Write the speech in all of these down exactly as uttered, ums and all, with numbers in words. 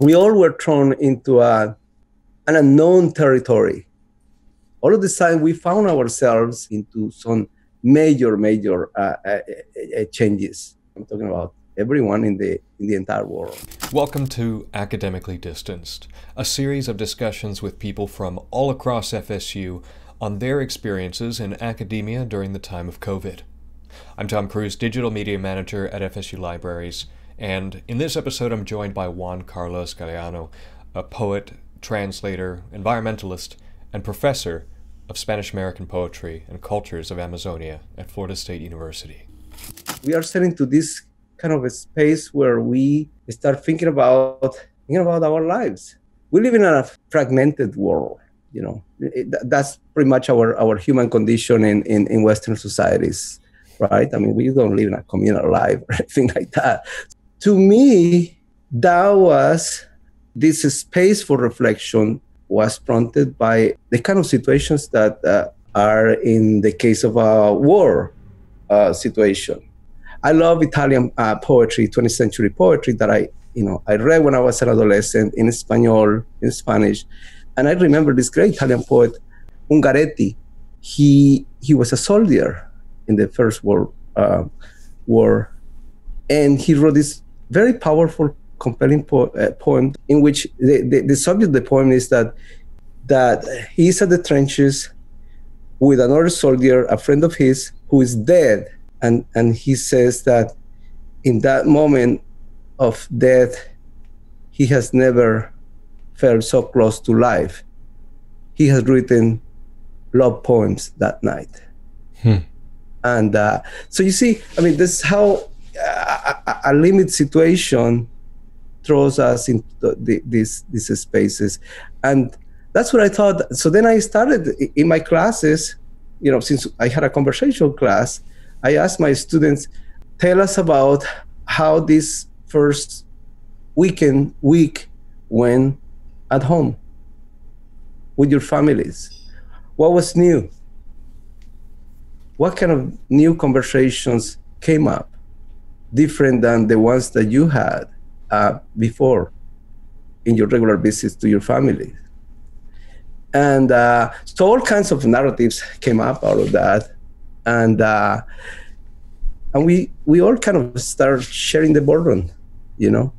we all were thrown into a, an unknown territory. All of the sudden, we found ourselves into some major, major uh, uh, uh, changes. I'm talking about everyone in the, in the entire world. Welcome to Academically Distanced, a series of discussions with people from all across F S U on their experiences in academia during the time of COVID. I'm Tom Cruz, Digital Media Manager at F S U Libraries, and in this episode I'm joined by Juan Carlos Galeano, a poet, translator, environmentalist, and professor of Spanish-American poetry and cultures of Amazonia at Florida State University. We are setting to this kind of a space where we start thinking about, thinking about our lives. We live in a fragmented world, you know. It, that's pretty much our, our human condition in, in, in Western societies, right? I mean, we don't live in a communal life or anything like that. To me, that was, this space for reflection was prompted by the kind of situations that uh, are in the case of a war uh, situation. I love Italian uh, poetry, twentieth century poetry that I, you know, I read when I was an adolescent in Espanol, in Spanish. And I remember this great Italian poet, Ungaretti. He, he was a soldier in the First World uh, War. And he wrote this very powerful, compelling po uh, poem in which the, the, the subject of the poem is that, that he is at the trenches with another soldier, a friend of his, who is dead. And, and he says that in that moment of death, he has never felt so close to life. He has written love poems that night. Hmm. And uh, so you see, I mean, this is how a, a limit situation throws us into the, these, these spaces. And that's what I thought. So then I started in my classes, you know, since I had a conversational class, I asked my students, tell us about how this first weekend, week went at home with your families. What was new? What kind of new conversations came up different than the ones that you had uh, before in your regular visits to your family? And uh, so all kinds of narratives came up out of that. And uh, and we we all kind of start sharing the burden, you know,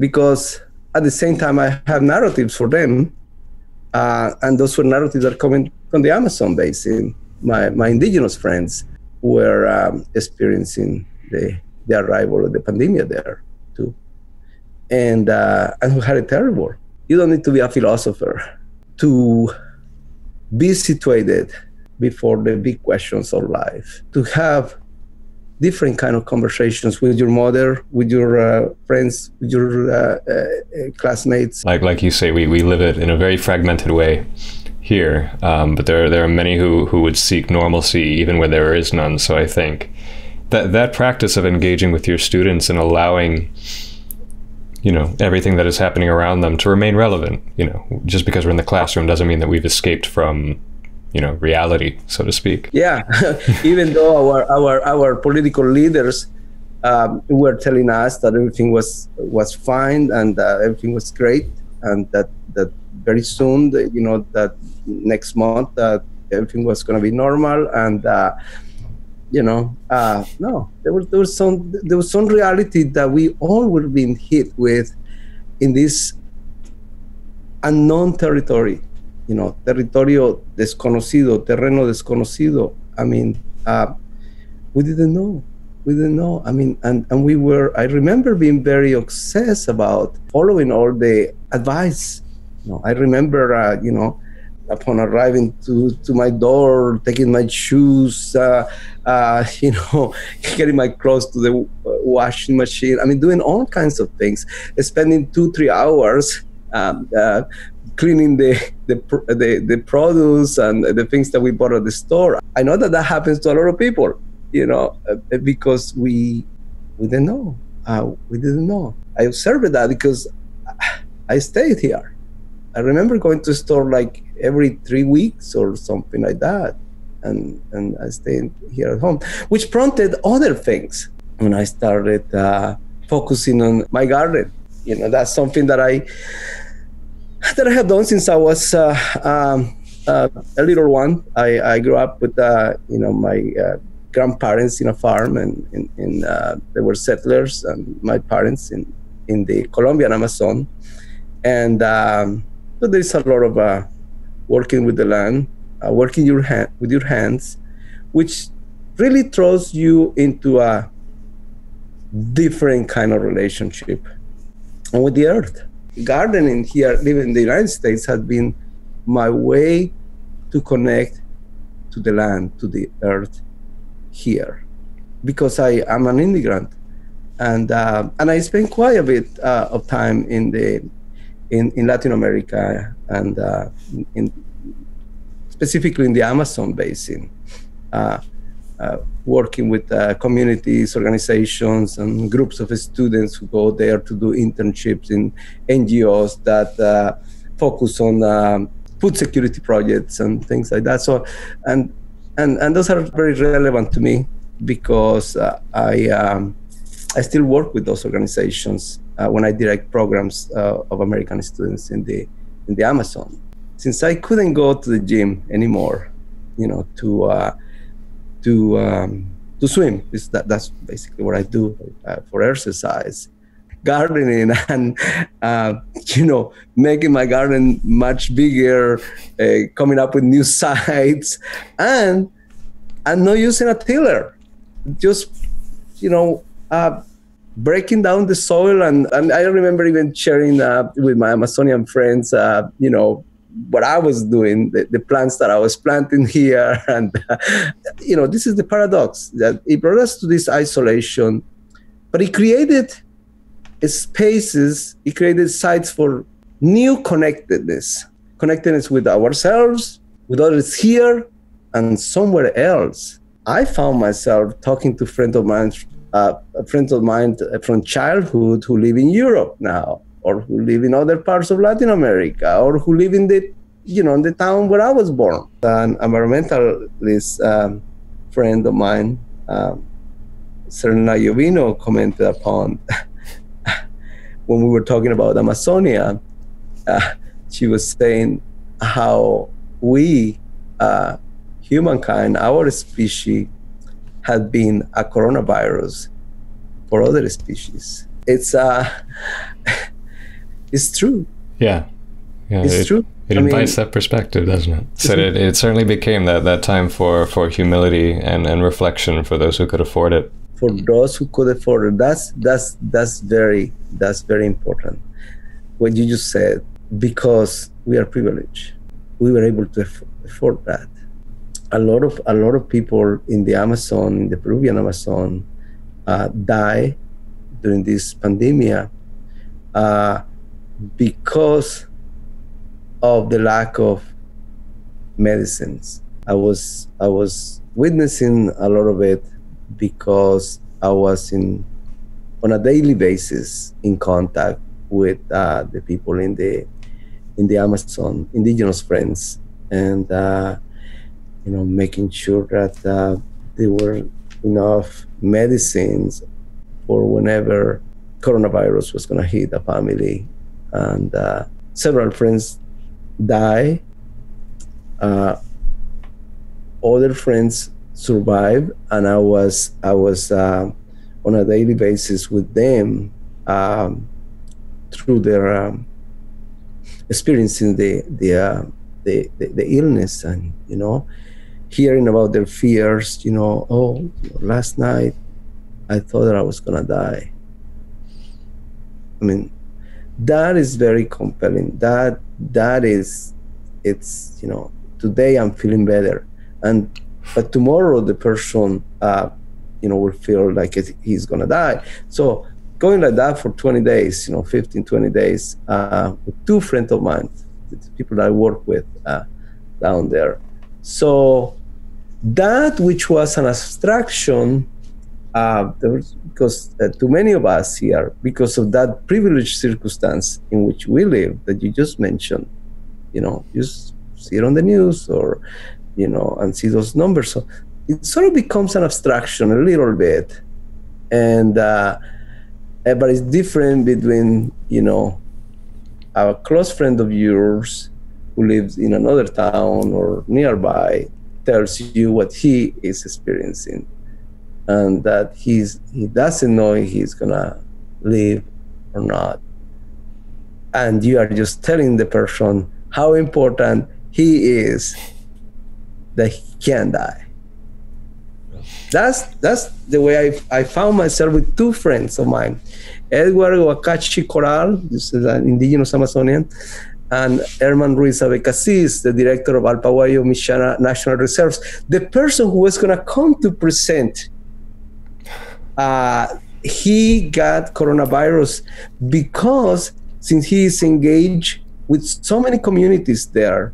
because at the same time I have narratives for them, uh, and those were narratives that are coming from the Amazon basin. My my indigenous friends were um, experiencing the the arrival of the pandemic there too, and uh, and who had it terrible. You don't need to be a philosopher to be situated before the big questions of life, to have different kind of conversations with your mother, with your uh, friends, with your uh, uh, classmates. Like like you say, we, we live it in a very fragmented way here, um, but there, there are many who, who would seek normalcy even where there is none. So I think that that practice of engaging with your students and allowing, you know, everything that is happening around them to remain relevant, you know, just because we're in the classroom doesn't mean that we've escaped from, you know, reality, so to speak. Yeah, even though our our our political leaders um, were telling us that everything was was fine and uh, everything was great, and that that very soon, you know, that next month that uh, everything was going to be normal, and uh, you know, uh, no, there was there was some there was some reality that we all were being hit with in this unknown territory. You know, territorio desconocido, terreno desconocido. I mean, uh, we didn't know, we didn't know. I mean, and, and we were, I remember being very obsessed about following all the advice. You know, I remember, uh, you know, upon arriving to, to my door, taking my shoes, uh, uh, you know, getting my clothes to the washing machine. I mean, doing all kinds of things, spending two, three hours um, uh, cleaning the, the the the produce and the things that we bought at the store. I know that that happens to a lot of people, you know, because we we didn't know, uh, we didn't know. I observed that because I stayed here. I remember going to the store like every three weeks or something like that, and and I stayed here at home, which prompted other things. When I started uh, focusing on my garden, you know, that's something that I that I have done since I was uh, um, uh, a little one. I, I grew up with uh, you know my uh, grandparents in a farm, and, and, and uh, they were settlers, and my parents in in the Colombian Amazon, and um, so there's a lot of uh, working with the land, uh, working your hand with your hands, which really throws you into a different kind of relationship and with the earth. Gardening here, living in the United States, has been my way to connect to the land, to the earth here, because I am an immigrant, and uh, and I spent quite a bit uh, of time in the in, in Latin America, and uh, in specifically in the Amazon basin. Uh, Uh, working with uh, communities, organizations, and groups of students who go there to do internships in N G Os that uh, focus on um, food security projects and things like that. So, and and and those are very relevant to me, because uh, I um, I still work with those organizations uh, when I direct programs uh, of American students in the in the Amazon. Since I couldn't go to the gym anymore, you know, to uh, to um, to swim, it's that, that's basically what I do uh, for exercise. Gardening and uh, you know, making my garden much bigger, uh, coming up with new sites, and and not using a tiller, just you know uh, breaking down the soil. And, and I remember even sharing uh, with my Amazonian friends, uh, you know. what I was doing, the, the plants that I was planting here. And, uh, you know, this is the paradox, that it brought us to this isolation, but it created spaces, it created sites for new connectedness, connectedness with ourselves, with others here and somewhere else. I found myself talking to friends of mine, uh, friends of mine from childhood who live in Europe now, or who live in other parts of Latin America, or who live in the, you know, in the town where I was born. An environmentalist um, friend of mine, um, Serena Yovino, commented upon when we were talking about Amazonia. Uh, she was saying how we, uh, humankind, our species, had been a coronavirus for other species. It's uh. It's true. Yeah, yeah it's it, true. It I invites mean, that perspective, doesn't it? So it, it certainly became that that time for for humility and and reflection for those who could afford it. For those who could afford it, that's that's that's very that's very important. What you just said, because we are privileged, we were able to afford that. A lot of a lot of people in the Amazon, in the Peruvian Amazon, uh, die during this pandemic. Uh, because of the lack of medicines. I was I was witnessing a lot of it, because I was in on a daily basis in contact with uh, the people in the in the Amazon, indigenous friends, and uh, you know, making sure that uh, there were enough medicines for whenever coronavirus was going to hit a family. And uh, several friends die. Uh, other friends survive, and I was I was uh, on a daily basis with them um, through their um, experiencing the the, uh, the the the illness, and you know, hearing about their fears. You know, oh, last night I thought that I was going to die. I mean, that is very compelling. That that is, it's you know, today I'm feeling better, and but tomorrow the person, uh, you know, will feel like it, he's gonna die. So going like that for twenty days, you know, fifteen, twenty days, uh, with two friends of mine, the people that I work with uh, down there. So that which was an abstraction. Uh, there was, because uh, too many of us here, because of that privileged circumstance in which we live that you just mentioned, you know, you see it on the news, or, you know, and see those numbers. So it sort of becomes an abstraction a little bit. And, uh, Uh, but it's different between, you know, a close friend of yours who lives in another town or nearby tells you what he is experiencing, and that he's he doesn't know if he's gonna live or not. And you are just telling the person how important he is that he can die. That's that's the way I I found myself with two friends of mine, Eduardo Acachi Coral, this is an indigenous Amazonian, and Herman Ruiz Abecasis, the director of Alpahuayo Mishana National Reserves, the person who was going to come to present. Uh, he got coronavirus because since he is engaged with so many communities there,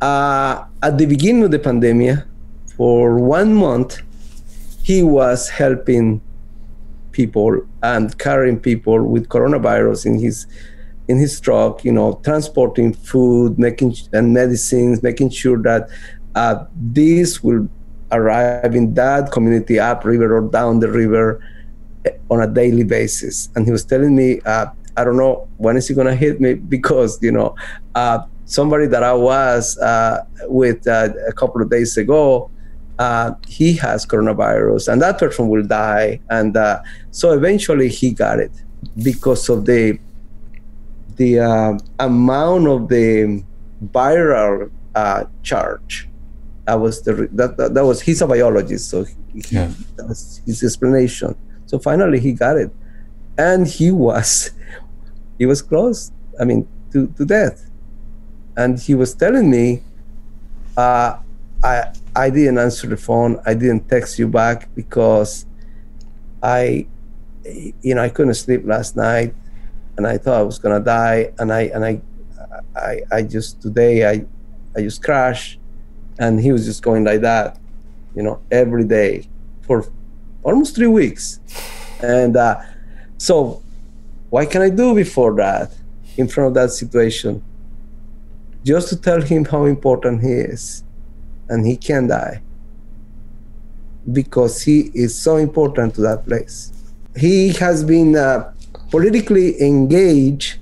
uh, at the beginning of the pandemic, for one month, he was helping people and carrying people with coronavirus in his in his truck, you know, transporting food, making and medicines, making sure that uh, this will arrive in that community upriver or down the river on a daily basis. And he was telling me, uh, I don't know when is he gonna hit me, because you know, uh, somebody that I was uh, with uh, a couple of days ago, Uh, he has coronavirus, and that person will die. And uh, so eventually he got it because of the the uh, amount of the viral uh, charge. That was the that, that, that was he's a biologist, so he, yeah. that was his explanation. So finally he got it, and he was he was close, I mean, to to death. And he was telling me, uh, I. I didn't answer the phone. I didn't text you back because I, you know, I couldn't sleep last night, and I thought I was gonna die. And I and I, I, I just today I, I just crashed, and he was just going like that, you know, every day for almost three weeks, and uh, so what can I do before that, in front of that situation? Just to tell him how important he is. And he can die because he is so important to that place. He has been uh, politically engaged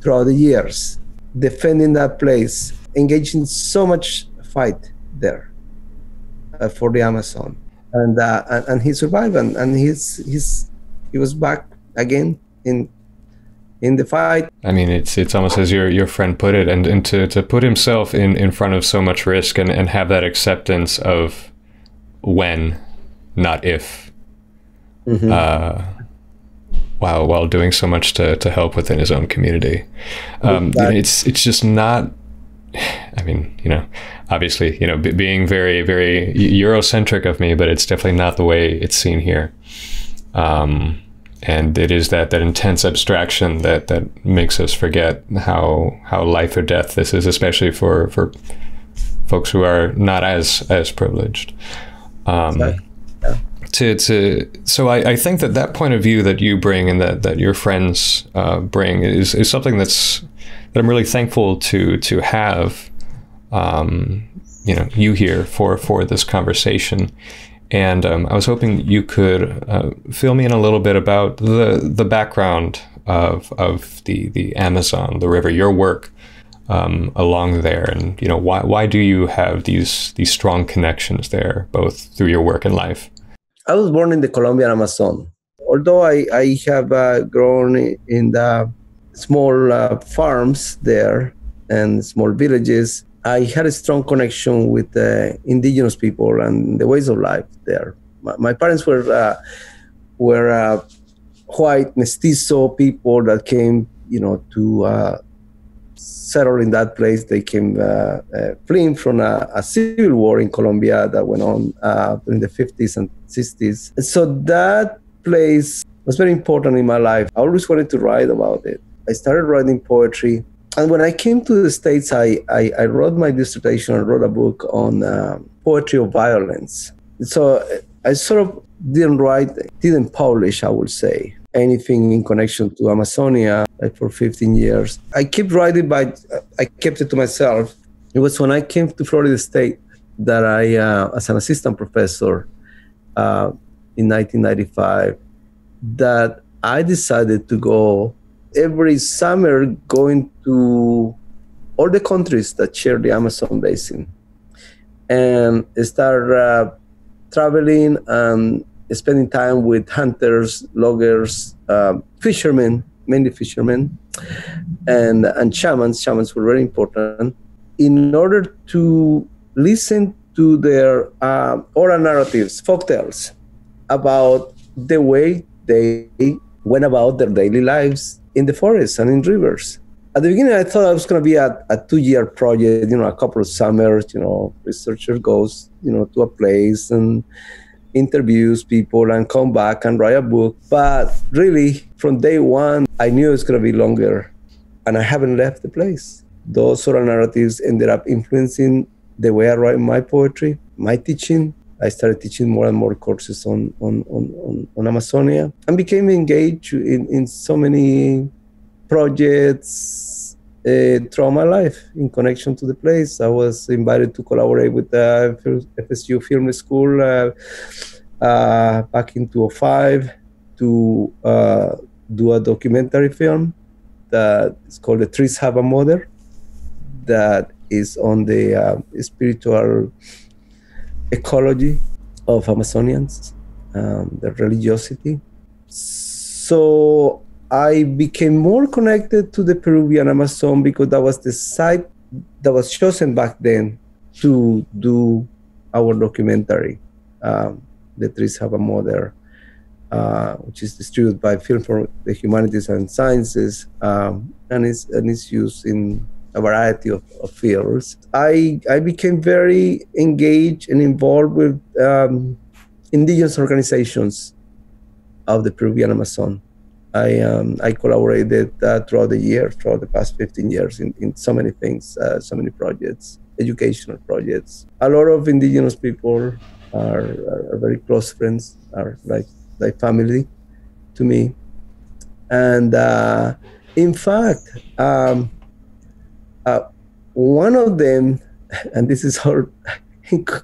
throughout the years, defending that place, engaging so much fight there uh, for the Amazon, and uh, and, and he survived, and, and he's he's he was back again in. in the fight. I mean, it's it's almost as your your friend put it, and, and to, to put himself in, in front of so much risk and, and have that acceptance of when, not if, mm-hmm. uh, while, while doing so much to, to help within his own community. Um, exactly. You know, it's, it's just not, I mean, you know, obviously, you know, b being very, very Eurocentric of me, but it's definitely not the way it's seen here. Um, And it is that that intense abstraction that that makes us forget how how life or death this is, especially for for folks who are not as as privileged. Um, yeah. To to so I, I think that that point of view that you bring and that that your friends uh, bring is is something that's that I'm really thankful to to have. Um, you know, you here for for this conversation. And um, I was hoping you could uh, fill me in a little bit about the the background of of the the Amazon, the river, your work um, along there, and you know why why do you have these these strong connections there, both through your work and life? I was born in the Colombian Amazon, although I I have uh, grown in the small uh, farms there and small villages. I had a strong connection with the uh, indigenous people and the ways of life there. My, my parents were uh, were uh, white mestizo people that came, you know, to uh, settle in that place. They came uh, uh, fleeing from a, a civil war in Colombia that went on uh, in the fifties and sixties. So that place was very important in my life. I always wanted to write about it. I started writing poetry. And when I came to the States, I, I, I wrote my dissertation and wrote a book on uh, poetry of violence. So I sort of didn't write, didn't publish, I would say, anything in connection to Amazonia like for fifteen years. I kept writing, but I kept it to myself. It was when I came to Florida State that I, uh, as an assistant professor uh, in nineteen ninety-five, that I decided to go every summer, going to all the countries that share the Amazon basin, and start uh, traveling and spending time with hunters, loggers, uh, fishermen, mainly fishermen, and, and shamans. Shamans were very important in order to listen to their uh, oral narratives, folktales, about the way they went about their daily lives in the forests and in rivers. At the beginning, I thought I was going to be a, a two-year project, you know, a couple of summers, you know, researcher goes, you know, to a place and interviews people and come back and write a book. But really, from day one, I knew it was going to be longer, and I haven't left the place. Those oral narratives ended up influencing the way I write my poetry, my teaching. I started teaching more and more courses on, on, on, on, on Amazonia, and became engaged in, in so many projects uh, throughout my life in connection to the place. I was invited to collaborate with the F S U Film School uh, uh, back in two thousand five to uh, do a documentary film that is called The Trees Have a Mother, that is on the uh, spiritual ecology of Amazonians, um, their religiosity. So I became more connected to the Peruvian Amazon because that was the site that was chosen back then to do our documentary, um, The Trees Have a Mother, uh, which is distributed by Film for the Humanities and Sciences, um, and, it's, and it's used in a variety of, of fields. I, I became very engaged and involved with um, indigenous organizations of the Peruvian Amazon. I, um, I collaborated uh, throughout the year, throughout the past fifteen years in, in so many things, uh, so many projects, educational projects. A lot of indigenous people are, are, are very close friends, are like, like family to me. And uh, in fact, um, uh, one of them, and this is all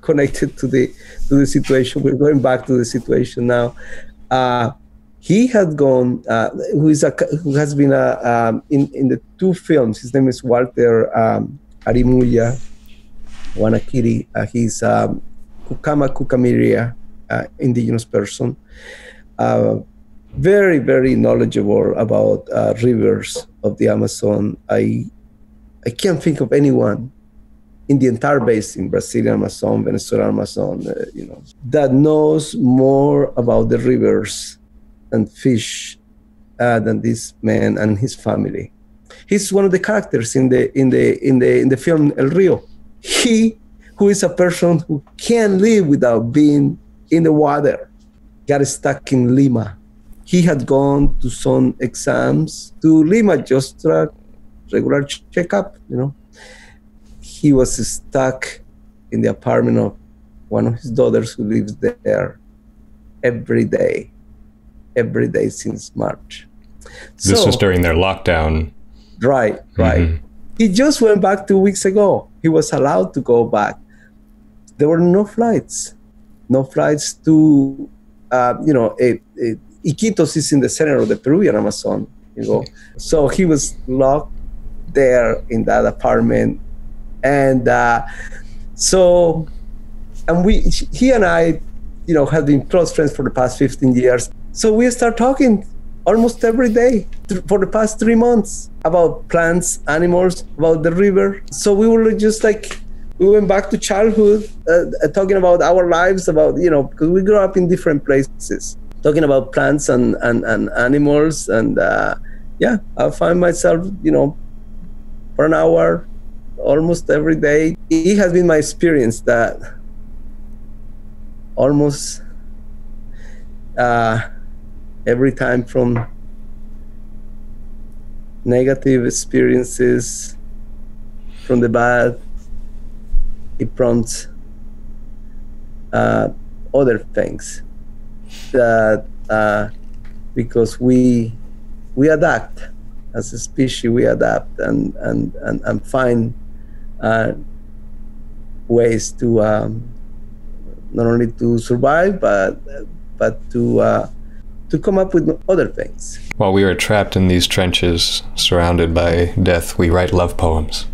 connected to the, to the situation, we're going back to the situation now, uh, he had gone, uh, who, is a, who has been a, um, in, in the two films, his name is Walter um, Arimuya Wanakiri. Uh, he's um, Kukama Kukamiria, uh, indigenous person, uh, very, very knowledgeable about uh, rivers of the Amazon. I, I can't think of anyone in the entire basin, Brazilian Amazon, Venezuelan Amazon, uh, you know, that knows more about the rivers and fish uh, than this man and his family. He's one of the characters in the in the in the in the film El Rio. He, who is a person who can't live without being in the water, got stuck in Lima. He had gone to some exams to Lima, just a regular checkup. You know, he was stuck in the apartment of one of his daughters who lives there every day. every day since March. This so, was during their lockdown. Right, right. Mm-hmm. He just went back two weeks ago. He was allowed to go back. There were no flights, no flights to, uh, you know, it, it, Iquitos is in the center of the Peruvian Amazon, you know. So he was locked there in that apartment. And uh, so, and we, he and I, you know, have been close friends for the past fifteen years. So we start talking almost every day for the past three months about plants, animals, about the river. So we were just like, we went back to childhood, uh, talking about our lives, about, you know, because we grew up in different places, talking about plants and, and, and animals. And uh, yeah, I find myself, you know, for an hour, almost every day. It has been my experience that almost uh, every time from negative experiences, from the bad, it prompts uh, other things that uh, because we we adapt as a species, we adapt and and and, and find uh, ways to um, not only to survive but but to uh, to come up with other things. While we are trapped in these trenches, surrounded by death, we write love poems.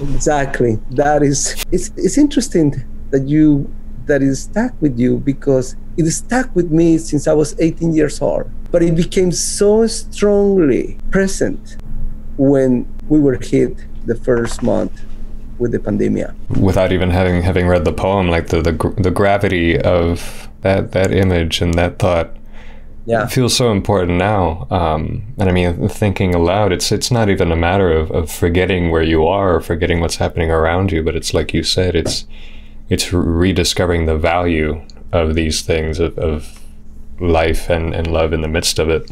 Exactly. That is, it's, it's interesting that you, that is stuck with you, because it stuck with me since I was eighteen years old. But it became so strongly present when we were hit the first month with the pandemic. Without even having having read the poem, like the the, the gravity of that that image and that thought, yeah, it feels so important now. Um, and I mean, thinking aloud, it's it's not even a matter of, of forgetting where you are or forgetting what's happening around you, but it's like you said, it's it's rediscovering the value of these things, of, of life and, and love in the midst of it.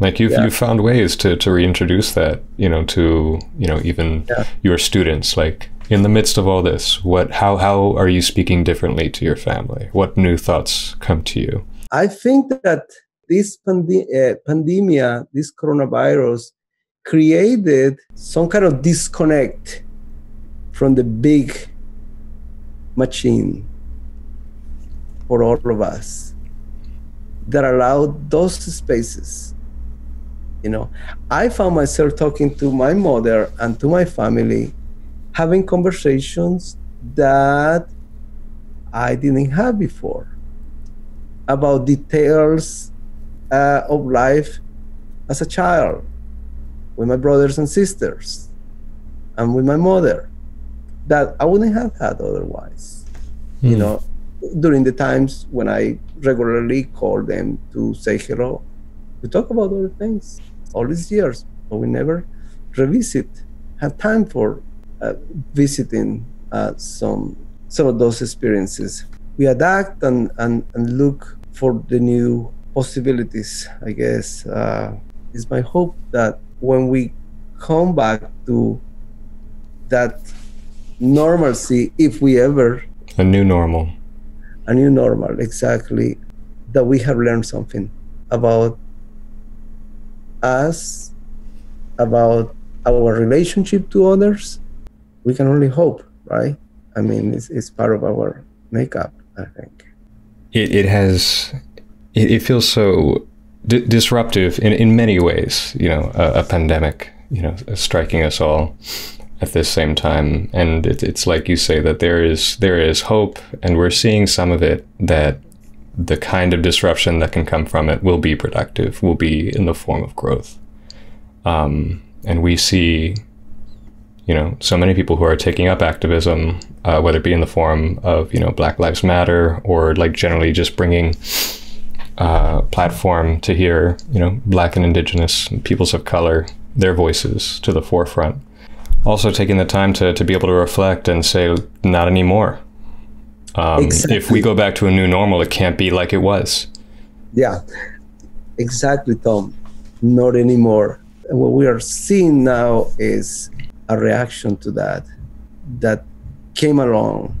Like you've, yeah. you've found ways to, to reintroduce that, you know, to, you know, even yeah. your students, like in the midst of all this, what, how, how are you speaking differently to your family? What new thoughts come to you? I think that this pandi- uh, pandemia, this coronavirus created some kind of disconnect from the big machine for all of us that allowed those spaces. You know, I found myself talking to my mother and to my family, having conversations that I didn't have before about details uh, of life as a child with my brothers and sisters and with my mother that I wouldn't have had otherwise, mm. you know, during the times when I regularly call them to say hello, to talk about other things. All these years, but we never revisit, had time for uh, visiting uh, some some of those experiences. We adapt and, and, and look for the new possibilities, I guess. Uh, it's my hope that when we come back to that normalcy, if we ever... A new normal. A new normal, exactly, that we have learned something about us, about our relationship to others. We can only hope, right? I mean, it's, it's part of our makeup, I think. It, it has, it, it feels so di- disruptive in, in many ways, you know, a, a pandemic, you know, striking us all at this same time. And it, it's like you say that there is, there is hope, and we're seeing some of it, that the kind of disruption that can come from it will be productive, will be in the form of growth. Um, and we see, you know, so many people who are taking up activism, uh, whether it be in the form of, you know, Black Lives Matter, or like generally just bringing uh, platform to hear, you know, Black and Indigenous and peoples of color, their voices to the forefront. Also taking the time to, to be able to reflect and say, not anymore. Um, exactly. If we go back to a new normal, it can't be like it was. Yeah, exactly, Tom. Not anymore. And what we are seeing now is a reaction to that that came along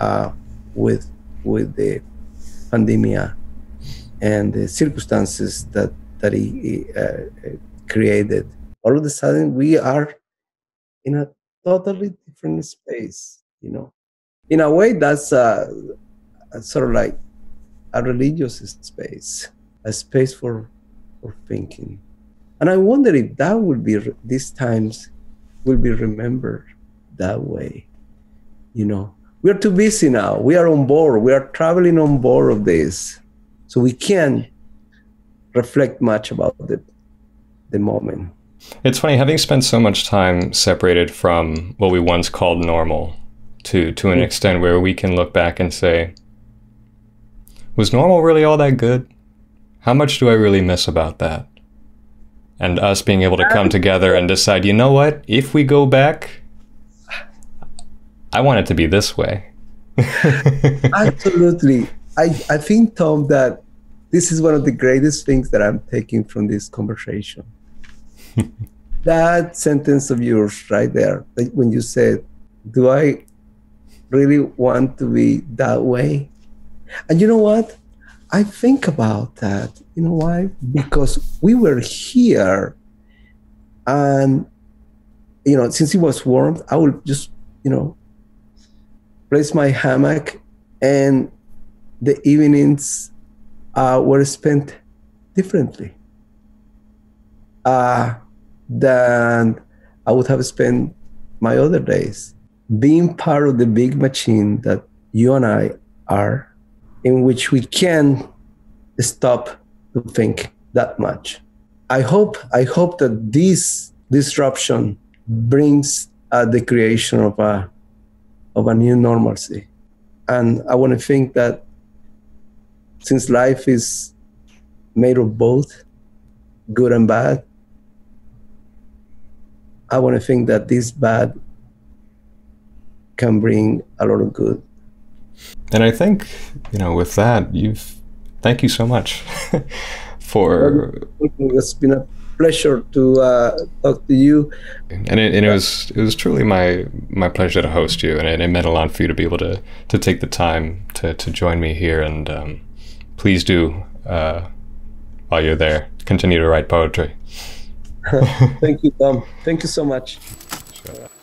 uh, with with the pandemia and the circumstances that that it uh, created. All of a sudden, we are in a totally different space, you know. In a way, that's uh, sort of like a religious space, a space for, for thinking. And I wonder if that would be, re- these times will be remembered that way, you know. We're too busy now. We are on board. We are traveling on board of this. So we can't reflect much about the, the moment. It's funny, having spent so much time separated from what we once called normal, to to an extent where we can look back and say, was normal really all that good? How much do I really miss about that? And us being able to come together and decide, you know what, if we go back, I want it to be this way. Absolutely. I, I think, Tom, that this is one of the greatest things that I'm taking from this conversation. That sentence of yours right there, like when you said, do I really want to be that way? And you know what? I think about that. You know why? Because we were here and, you know, since it was warm, I would just, you know, place my hammock, and the evenings uh, were spent differently uh, than I would have spent my other days. Being part of the big machine that you and I are, in which we can stop to think that much. I hope, I hope that this disruption brings uh, the creation of a, of a new normalcy. And I want to think that since life is made of both good and bad, I want to think that this bad can bring a lot of good. And I think, you know, with that, you've, thank you so much for... It's been a pleasure to uh, talk to you. And it, and it was it was truly my my pleasure to host you, and it, it meant a lot for you to be able to, to take the time to, to join me here, and um, please do, uh, while you're there, continue to write poetry. Thank you, Tom. Thank you so much. Sure.